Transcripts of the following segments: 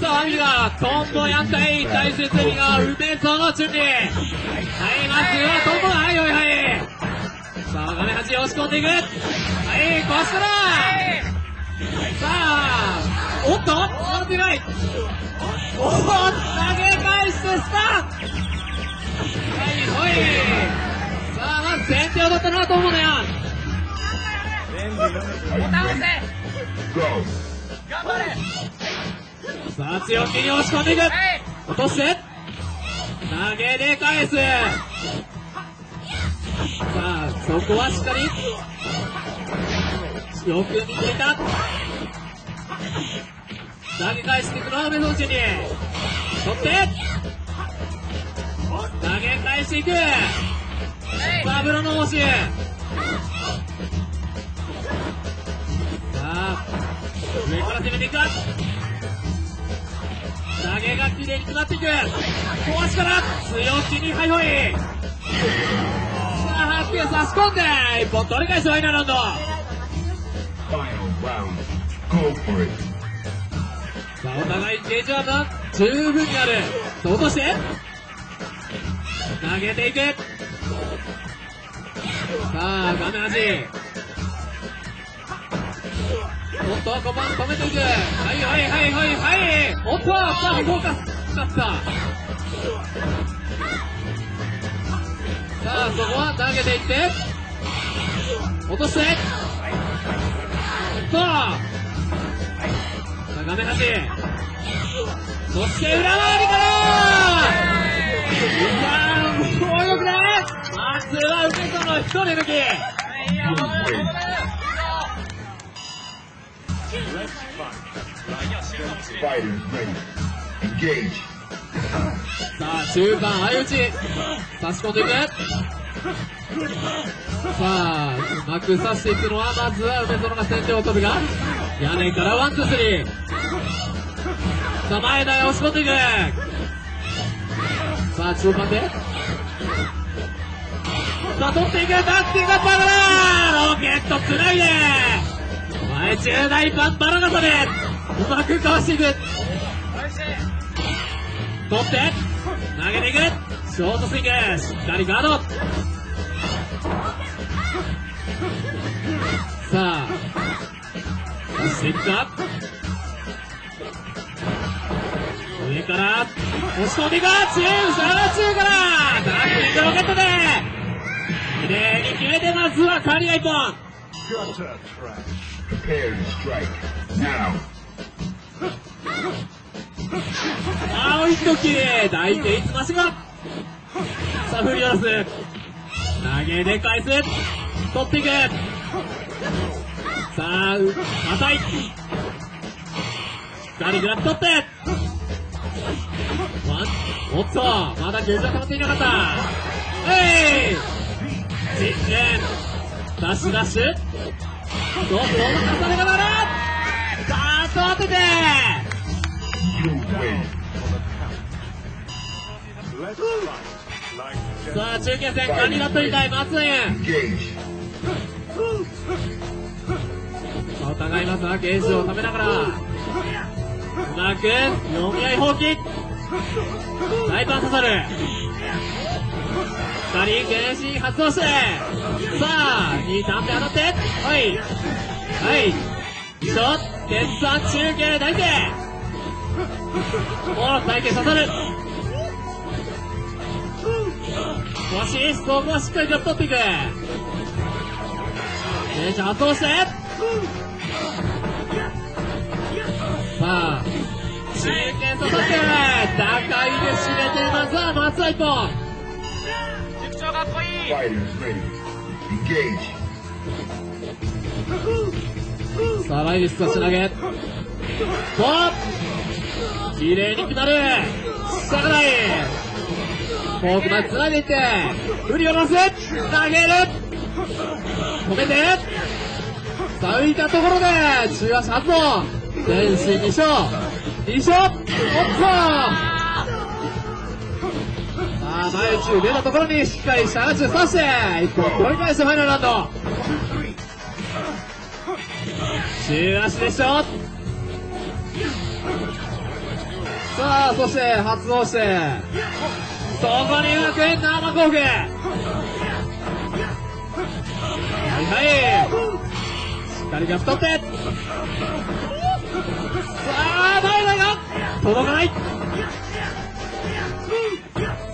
スとアミがトンボ野菜大切にが梅その準備。はい、まずはトンボが、はいはいはい。さあ、画面端に押し込んでいく。はい、壊したら、さあ、おっとおっとない。おお、投げ返してスタート。はい、ほい。さあ、まず先手を取ったのはトンボだよ。ボタン押せ。頑張れ。さあ、強気に押し込んでいく。落として投げで返す。さあ、そこはしっかりよく見ていた。投げ返していくのは梅野選手に取って投げ返していく。サブロの応酬。上から攻めていく。投げがきれいに決まっていく。壊しから強気にハイホイ。さあ、早く差し込んで一本取り返しファイナルラウンド。さあ、お互いゲージ技十分にある。落として投げていく。さあ、画面端おっと、5番止めていく。はいはいはいはいはい。おっと、さあ、フォーカスしました。さあ、そこは投げていって、落として、さあ、画面端、そして裏回りから、いやー、もうよくない。まずは梅園の一人抜き。さあ、中盤相打ち差し込んでいく。さあ、うまく差していくのはまずは梅園が先手を取るが、屋根からワンツースリー。さあ、前田へ押し込んでいく。さあ、中盤でさあ、取っていく。バッティングパワーロケットつないで重大パンパラ型でうまくかわしていく。取って投げていく。ショートスイングしっかりガード。さあ、押していくか。上から押し込んでいく。チームサラ中からダッキングロケットできれいに決めて、まずは刈りが一本。ああ、一度きれい抱いていつましが。さあ、振り出す。投げで返す。取っていく。さあ、浅い左グラッと取っておっと、まだゲージは溜まっていなかった。えい実験ダッシュダッシュ。どうぞ、お任せが回る。さあ、当ててさあ、中継戦カニが取りたい松江。お互いまずはゲージを食べながらうまく読み合い放棄。大パン刺さる。2人原神発動して、さあ2ターンで当たって、はいはい一度決算中継大勢もう体験刺さる。もしそこはしっかり取っていく。原神発動して、さあ中継刺さって高いで締めて、まずは松は一本。かっこいい。さあ、ライリス差し投げ。と、綺麗に決まる。下がらい。フォークまでつないでいって、振り下ろす。投げる。止めて。さあ、浮いたところで、中足発動。全身2勝。2勝。おっと。前中出たところにしっかり下が中刺して一本取り返してファイナルラウンド。中足でしょ。さあ、そして発動して、そこにうまく生コーク、はい、しっかりが太って、さあ、前だが届かない、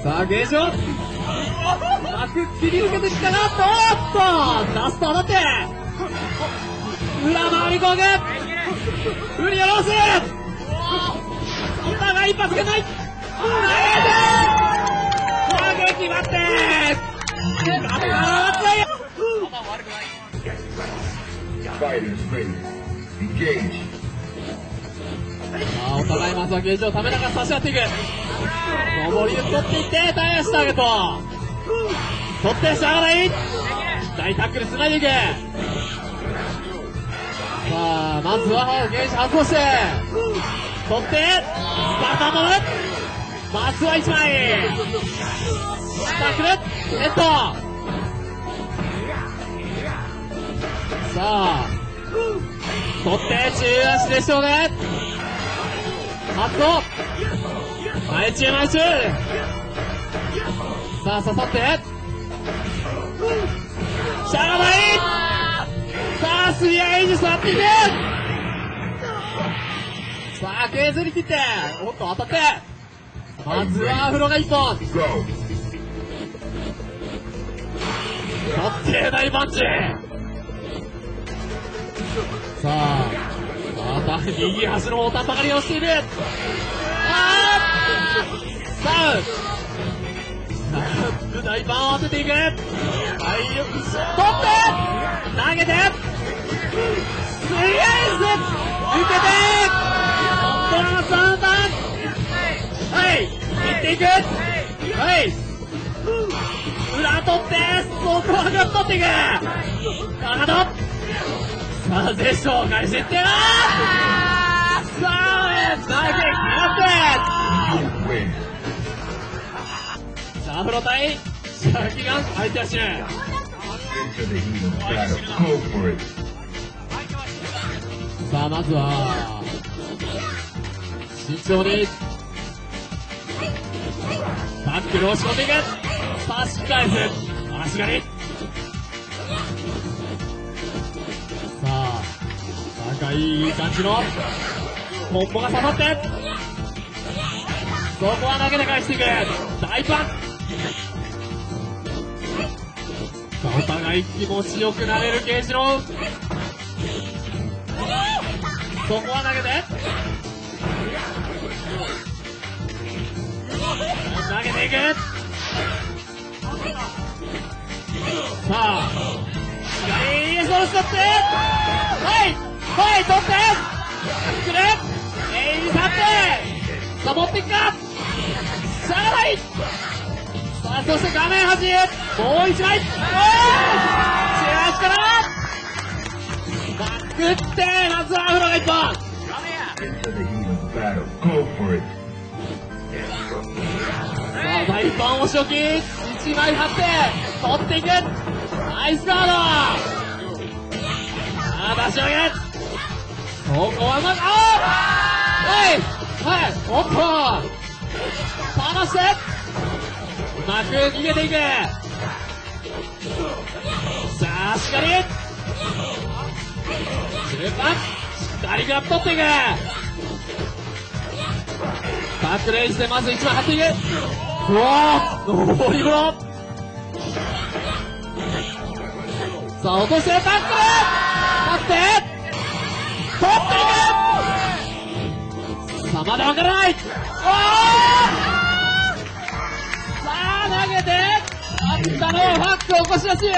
さあ、ゲージをうまく切り抜けてきたが、おっとラスト当たって裏回りコーク、振り下ろす、長いパスがない、投げて投げ決まってお互いまずはゲージをためながら差し合っていく、上りを取っていって耐え足してあげると取ってしゃがない大タックルつないでいく、さあまずはゲージ発動して取って、また戻る、まずは1枚、タックル、ネット、さあ、取って、中足でしょうね、ハット、前中前中、さあ、刺さって、しゃがない、さあ、すり合いに座っていく。さあ、削り切って、おっと当たって、まずは風呂が一本、取って大パンチ、さあ、また右端のおたたかりをしている、あー、さあ、大パンを当てていく、体力、取って、投げて、スリーアイス、受けて、はい、行っていく、はい、裏取って、そこはが取っていく、かかと、さあ、絶唱開始ってな、さあ、投げて、さあ、フロ対、シャキガン、相手足、さあ、まずは、慎重にタックルを仕込んでいく、差し返す足狩り、さあ高いい感じのポンポが刺さって、そこは投げで返していく、大パン、お互い気持ちよくなれるゲージの、そこは投げて投げていく、さあ左足を使って、はいはい取ってくる、右に立ってさあ持っていくか、しゃがない、さあそして画面端もう一枚、おー力バックって、まずは風呂が一本、さあ大パンをし置き、1枚張って取っていく、ナイスガード、さあ出し上げ、ここはうまく、はいはい、おっとかわしてうまく逃げていく、さあしっかり中盤しっかり取っていく、バックレイしてまず1枚張っていく、うわー、登りごろ、さあ落としてバックレイ、立って取っていく、さあまだ分からない、おー、さあ投げて、あったのファック起こし出し、